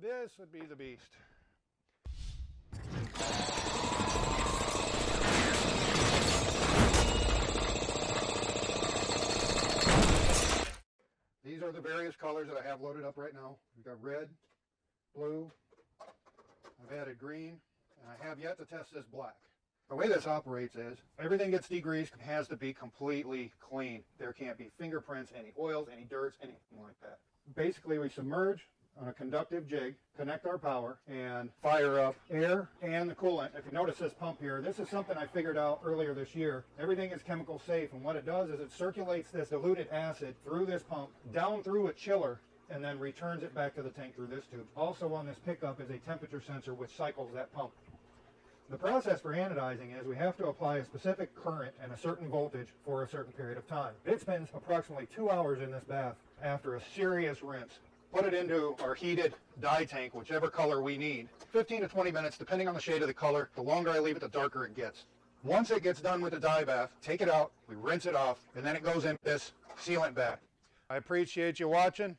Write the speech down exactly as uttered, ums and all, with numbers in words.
This would be the beast. These are the various colors that I have loaded up right now. We've got red, blue, I've added green, and I have yet to test this black. The way this operates is everything gets degreased, has to be completely clean. There can't be fingerprints, any oils, any dirts, anything like that. Basically, we submerge on a conductive jig, connect our power, and fire up air and the coolant. If you notice this pump here, this is something I figured out earlier this year. Everything is chemical safe, and what it does is it circulates this diluted acid through this pump, down through a chiller, and then returns it back to the tank through this tube. Also on this pickup is a temperature sensor which cycles that pump. The process for anodizing is we have to apply a specific current and a certain voltage for a certain period of time. It spends approximately two hours in this bath after a serious rinse. Put it into our heated dye tank, whichever color we need. fifteen to twenty minutes, depending on the shade of the color. The longer I leave it, the darker it gets. Once it gets done with the dye bath, take it out, we rinse it off, and then it goes in this sealant bath. I appreciate you watching.